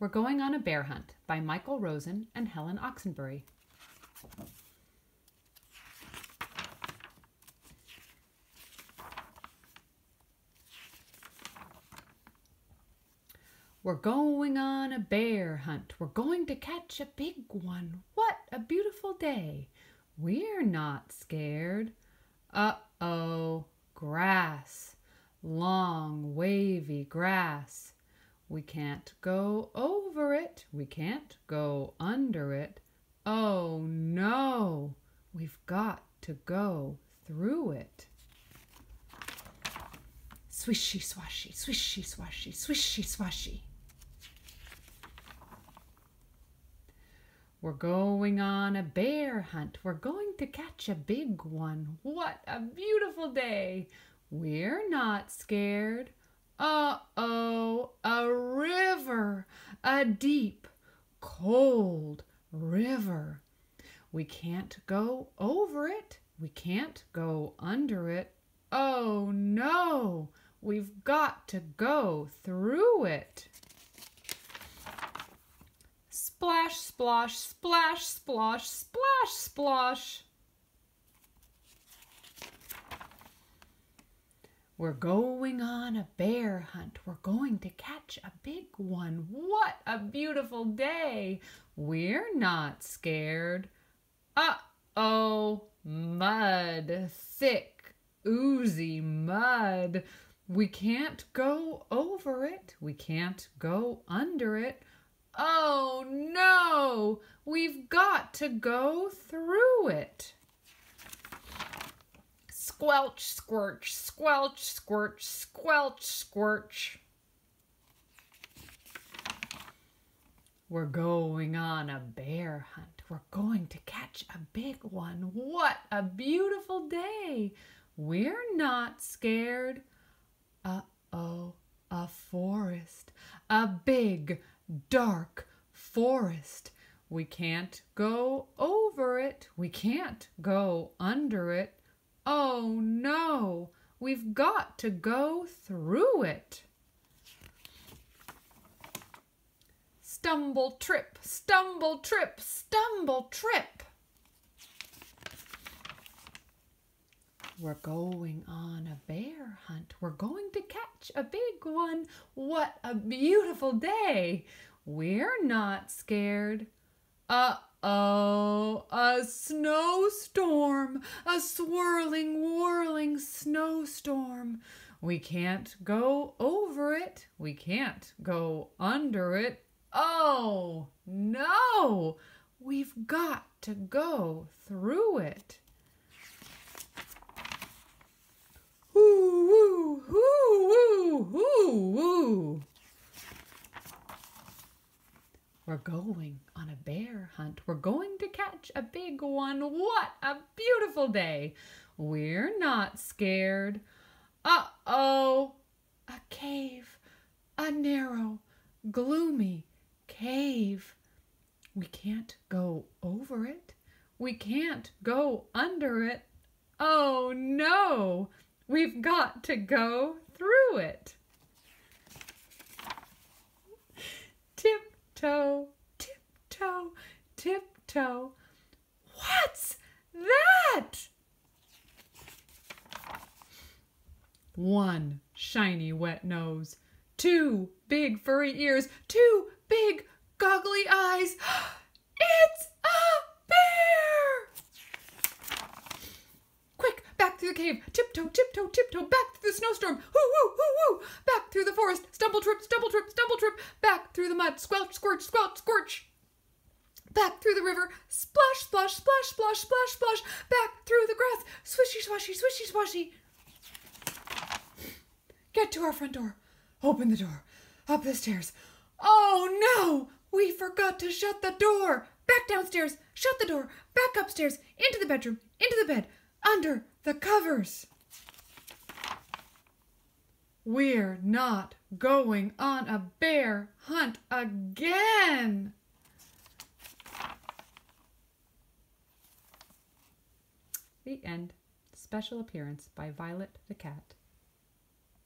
We're Going on a Bear Hunt by Michael Rosen and Helen Oxenbury. We're going on a bear hunt. We're going to catch a big one. What a beautiful day. We're not scared. Uh-oh, grass. Long, wavy grass. We can't go over it. We can't go under it. Oh no, we've got to go through it. Swishy, swashy, swishy, swashy, swishy, swashy. We're going on a bear hunt. We're going to catch a big one. What a beautiful day. We're not scared. Uh-oh, a river, a deep, cold river. We can't go over it. We can't go under it. Oh no, we've got to go through it. Splash, splosh, splash, splosh, splash, splosh. We're going on a bear hunt. We're going to catch a big one. What a beautiful day. We're not scared. Uh-oh, mud, thick, oozy mud. We can't go over it. We can't go under it. Oh no, we've got to go through it. Squelch, squirch, squelch, squirch, squelch, squirch. We're going on a bear hunt. We're going to catch a big one. What a beautiful day. We're not scared. Uh-oh, a forest. A big, dark forest. We can't go over it. We can't go under it. Oh no, we've got to go through it. Stumble, trip, stumble, trip, stumble, trip. We're going on a bear hunt. We're going to catch a big one. What a beautiful day. We're not scared. Uh-oh, a snowstorm, a swirling, whirling snowstorm. We can't go over it. We can't go under it. Oh, no, we've got to go through it. Hoo, woo, hoo, woo, hoo, woo. We're going on a bear hunt. We're going to catch a big one. What a beautiful day. We're not scared. Uh-oh, a cave, a narrow, gloomy cave. We can't go over it. We can't go under it. Oh no, we've got to go through it. Tip. Tiptoe, tiptoe, tiptoe. What's that? One shiny wet nose, two big furry ears, two big goggly eyes. It's a bear! Quick, back through the cave. Tiptoe, tiptoe, tiptoe, back through the snowstorm. Hoo, hoo, hoo, hoo. Back through the forest. Stumble, trip, stumble, trip, stumble, trip. Back through the mud. Squelch, squirch, squelch, squirch. Back through the river. Splash, splash, splash, splash, splash, splash. Back through the grass. Swishy, swashy, swishy, swashy. Get to our front door. Open the door. Up the stairs. Oh no! We forgot to shut the door. Back downstairs. Shut the door. Back upstairs. Into the bedroom. Into the bed. Under the covers. We're not going on a bear hunt again. The end. Special appearance by Violet the Cat.